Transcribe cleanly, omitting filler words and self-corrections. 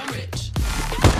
I'm rich.